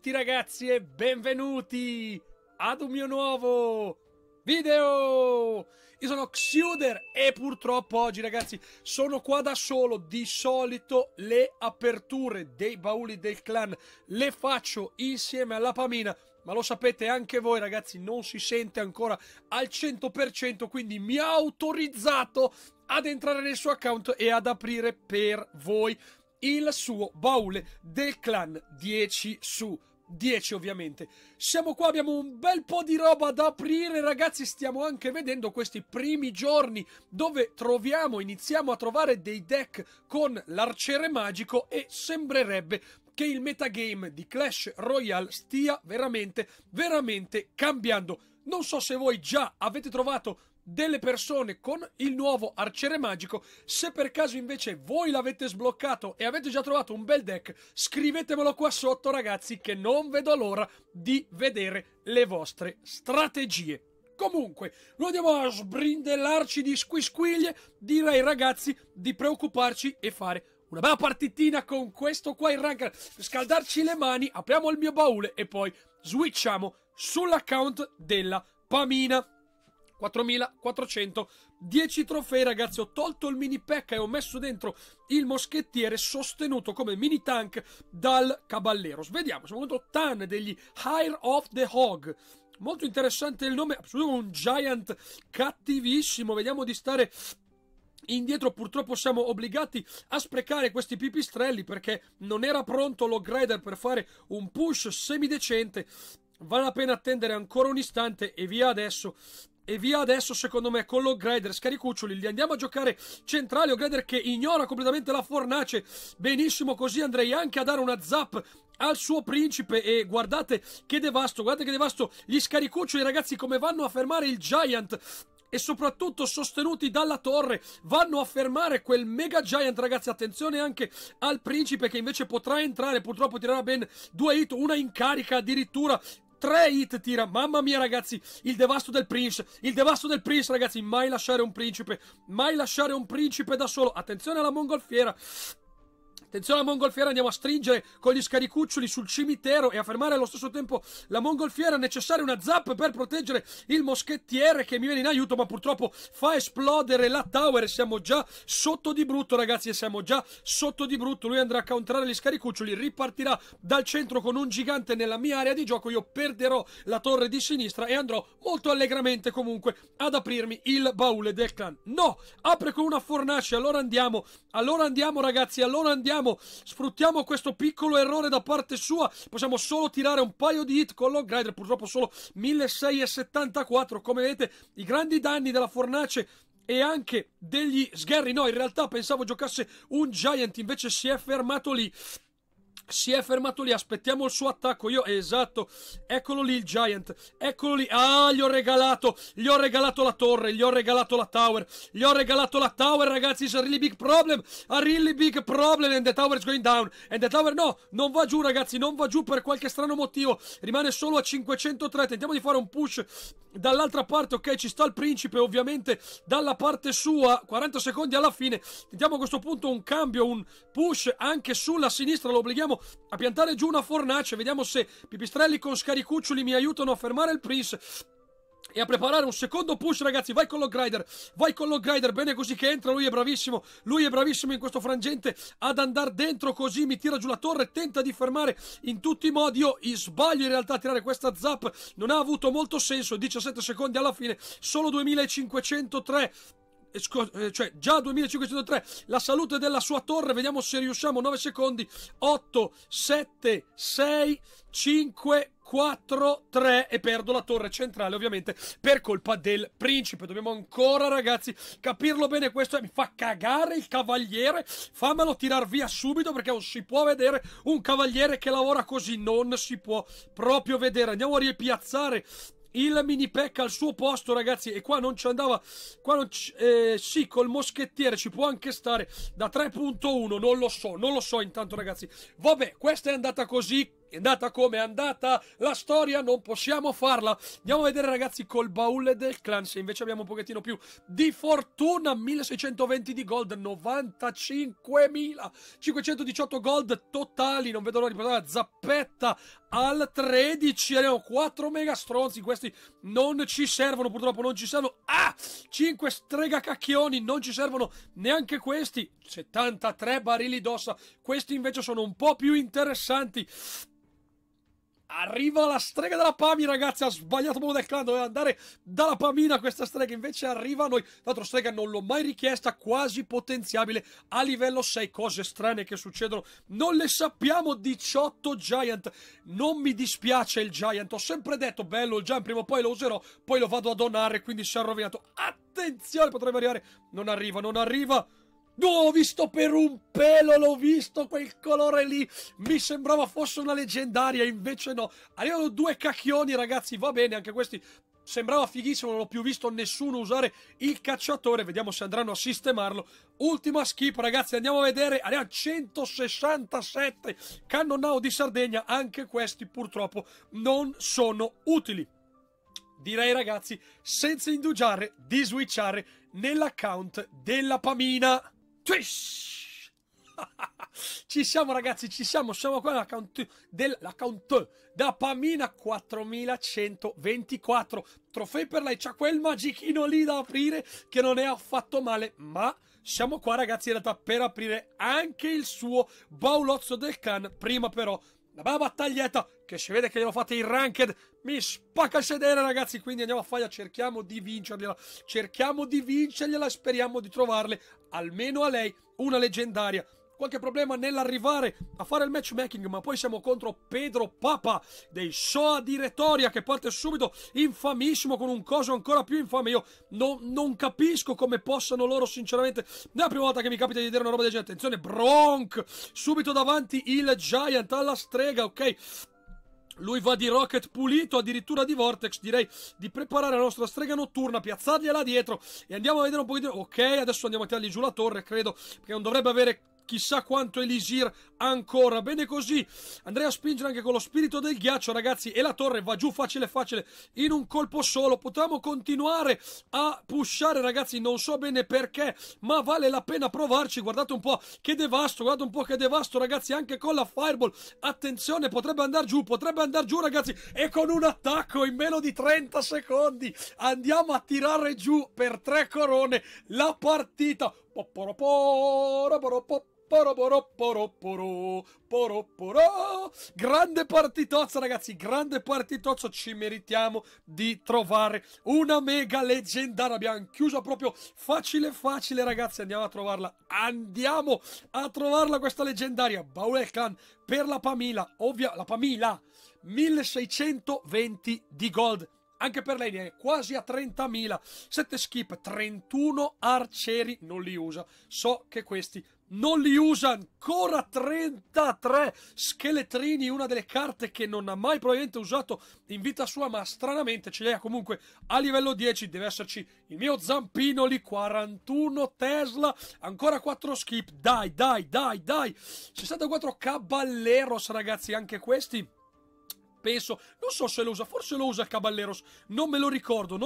tutti ragazzi e benvenuti ad un mio nuovo video. Io sono Xiuder e purtroppo oggi ragazzi sono qua da solo. Di solito le aperture dei bauli del clan le faccio insieme alla Pamina, ma lo sapete anche voi ragazzi, non si sente ancora al 100%, quindi mi ha autorizzato ad entrare nel suo account e ad aprire per voi il suo baule del clan 10/10 ovviamente. Siamo qua, abbiamo un bel po' di roba da aprire ragazzi, stiamo anche vedendo questi primi giorni dove iniziamo a trovare dei deck con l'arciere magico e sembrerebbe che il metagame di Clash Royale stia veramente cambiando. Non so se voi già avete trovato delle persone con il nuovo arciere magico. Se per caso invece voi l'avete sbloccato e avete già trovato un bel deck, scrivetemelo qua sotto ragazzi, che non vedo l'ora di vedere le vostre strategie. Comunque, noi andiamo a sbrindellarci di squisquiglie. Direi ragazzi di preoccuparci e fare una bella partitina con questo qua in rank. Scaldarci le mani, apriamo il mio baule e poi switchiamo sull'account della Pamina. 4410 trofei ragazzi, ho tolto il mini pack e ho messo dentro il moschettiere sostenuto come mini tank dal caballeros. Vediamo, siamo contro Tan degli Hire of the Hog, molto interessante il nome, assolutamente un giant cattivissimo. Vediamo di stare indietro, purtroppo siamo obbligati a sprecare questi pipistrelli perché non era pronto l'Hogrider per fare un push semidecente. Vale la pena attendere ancora un istante e via adesso. E via adesso secondo me con l'Hogrider scaricuccioli, li andiamo a giocare centrale. Hogrider che ignora completamente la fornace, benissimo così. Andrei anche a dare una zap al suo principe e guardate che devasto, gli scaricuccioli ragazzi come vanno a fermare il giant e soprattutto sostenuti dalla torre vanno a fermare quel mega giant ragazzi. Attenzione anche al principe che invece potrà entrare, purtroppo tirerà ben 2 hit, una incarica addirittura. 3 hit tira, mamma mia ragazzi, il devasto del Prince, ragazzi, mai lasciare un principe, da solo. Attenzione alla mongolfiera, andiamo a stringere con gli scaricuccioli sul cimitero e a fermare allo stesso tempo la mongolfiera. Necessaria una zap per proteggere il moschettiere che mi viene in aiuto, ma purtroppo fa esplodere la tower e siamo già sotto di brutto ragazzi, lui andrà a counterare gli scaricuccioli, ripartirà dal centro con un gigante nella mia area di gioco, io perderò la torre di sinistra e andrò molto allegramente comunque ad aprirmi il baule del clan. No, apre con una fornace, allora andiamo ragazzi. Sfruttiamo questo piccolo errore da parte sua, possiamo solo tirare un paio di hit con l'Hogrider, purtroppo solo 1674. Come vedete i grandi danni della fornace e anche degli sgherri. No, in realtà pensavo giocasse un giant, invece si è fermato lì, aspettiamo il suo attacco. Esatto, eccolo lì il giant, ah, gli ho regalato la torre, gli ho regalato la tower ragazzi. It's a really big problem, and the tower is going down, and the tower no, non va giù ragazzi, per qualche strano motivo, rimane solo a 503. Tentiamo di fare un push dall'altra parte, ok, ci sta il principe ovviamente dalla parte sua, 40 secondi alla fine. Tentiamo a questo punto un cambio, un push anche sulla sinistra, lo obblighiamo a piantare giù una fornace. Vediamo se pipistrelli con scaricuccioli mi aiutano a fermare il Prince e a preparare un secondo push ragazzi. Vai con l'Hogrider, bene così che entra, lui è bravissimo, in questo frangente ad andare dentro così mi tira giù la torre, tenta di fermare in tutti i modi. Io sbaglio in realtà a tirare questa zap, non ha avuto molto senso. 17 secondi alla fine, solo 2503, cioè già 2503 la salute della sua torre. Vediamo se riusciamo. 9 secondi, 8 7 6 5 4 3, e perdo la torre centrale ovviamente per colpa del principe. Dobbiamo ancora ragazzi capirlo bene questo. Mi fa cagare il cavaliere, fammelo tirar via subito perché non si può vedere un cavaliere che lavora così, non si può proprio vedere. Andiamo a ripiazzare il mini pack al suo posto ragazzi, e qua non ci andava, sì, col moschettiere ci può anche stare da 3.1, non lo so, intanto ragazzi. Vabbè, questa è andata così, È andata come è andata la storia, non possiamo farla. Andiamo a vedere, ragazzi, col baule del clan se invece abbiamo un pochettino più di fortuna. 1620 di gold, 95.518 gold totali. Non vedo l'ora di portare la zappetta al 13. Abbiamo 4 mega stronzi, questi non ci servono, purtroppo non ci servono. Ah, 5 strega cacchioni, non ci servono neanche questi. 73 barili d'ossa, questi invece sono un po' più interessanti. Arriva la strega della Pamina, ragazzi. Ha sbagliato proprio del clan, doveva andare dalla Pamina questa strega, invece arriva a noi. Tra l'altro strega non l'ho mai richiesta, quasi potenziabile a livello 6. Cose strane che succedono non le sappiamo. 18 Giant, non mi dispiace il Giant, ho sempre detto bello il Giant, prima o poi lo userò, poi lo vado a donare, quindi si è rovinato. Attenzione, potrebbe arrivare, non arriva, non arriva. No, ho visto per un pelo, l'ho visto quel colore lì, mi sembrava fosse una leggendaria, invece no. Arrivano 2 cacchioni, ragazzi, va bene, anche questi sembrava fighissimo, non ho più visto nessuno usare il cacciatore, vediamo se andranno a sistemarlo. Ultima skip, ragazzi, andiamo a vedere, arriva 167 cannonao di Sardegna, anche questi purtroppo non sono utili. Direi, ragazzi, senza indugiare, di switchare nell'account della Pamina. Ci siamo, ragazzi, ci siamo, siamo qua nell'account da Pamina. 4124 trofei per lei, c'ha quel magichino lì da aprire che non è affatto male, ma siamo qua, ragazzi, in realtà per aprire anche il suo baulozzo del clan. Prima però la bella battaglietta, che si vede che glielo fate in ranked, mi spacca il sedere, ragazzi, quindi andiamo a farla, cerchiamo di vincergliela, speriamo di trovarle, almeno a lei, una leggendaria. Qualche problema nell'arrivare a fare il matchmaking, ma poi siamo contro Pedro Papa dei Soa di Retoria, che parte subito infamissimo con un coso ancora più infame. Io non capisco come possano loro, sinceramente. È la prima volta che mi capita di dire una roba del genere. Attenzione, Bronk, subito davanti il Giant alla strega, ok? Lui va di rocket pulito, addirittura di vortex. Direi di preparare la nostra strega notturna, piazzargliela dietro e andiamo a vedere un po' di... Ok, adesso andiamo a tirargli giù la torre, credo, perché non dovrebbe avere chissà quanto elisir ancora. Bene così, andrei a spingere anche con lo spirito del ghiaccio, ragazzi, e la torre va giù facile facile in un colpo solo. Potremmo continuare a pushare, ragazzi, non so bene perché, ma vale la pena provarci. Guardate un po' che devasto, ragazzi, anche con la fireball. Attenzione, potrebbe andare giù, ragazzi, e con un attacco in meno di 30 secondi andiamo a tirare giù per 3 corone la partita. Grande partitozza, ragazzi, grande partitozzo. Ci meritiamo di trovare una mega leggendaria. Abbiamo chiusa proprio facile facile, ragazzi, andiamo a trovarla, questa leggendaria. Baule del clan per la Pamina, ovvia la Pamina, 1620 di gold. Anche per lei ne è quasi a 30.000. 7 skip, 31 arcieri, non li usa. So che questi non li usa ancora. 33 scheletrini, una delle carte che non ha mai probabilmente usato in vita sua, ma stranamente ce li ha comunque a livello 10. Deve esserci il mio zampino lì. 41 Tesla, ancora 4 skip. Dai, dai, dai, dai. 64 Caballeros, ragazzi, anche questi penso, non so se lo usa, forse lo usa il Caballeros, non me lo ricordo,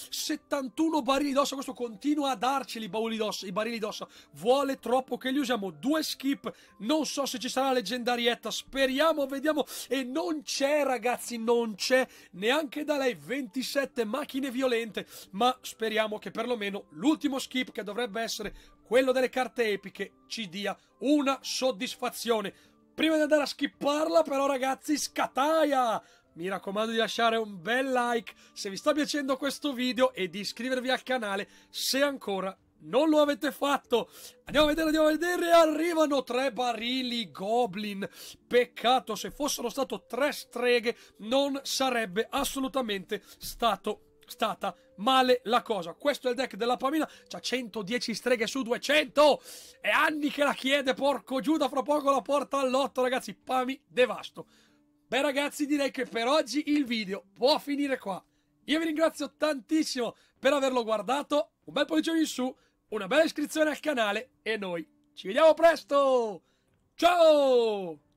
71 barili d'ossa, questo continua a darceli i barili d'ossa, vuole troppo che li usiamo. 2 skip, non so se ci sarà la leggendarietta, speriamo, vediamo, e non c'è, ragazzi, non c'è neanche da lei. 27 macchine violente, ma speriamo che perlomeno l'ultimo skip, che dovrebbe essere quello delle carte epiche, ci dia una soddisfazione. Prima di andare a skipparla però, ragazzi, scataia! Mi raccomando di lasciare un bel like se vi sta piacendo questo video e di iscrivervi al canale se ancora non lo avete fatto. Andiamo a vedere, arrivano 3 barili goblin. Peccato, se fossero stato 3 streghe non sarebbe assolutamente stata male la cosa. Questo è il deck della Pamina, c'ha 110 streghe su 200, è anni che la chiede, porco Giuda, fra poco la porta all'8, ragazzi. Pami devasto. Beh, ragazzi, direi che per oggi il video può finire qua. Io vi ringrazio tantissimo per averlo guardato, un bel pollice in su, una bella iscrizione al canale e noi ci vediamo presto. Ciao!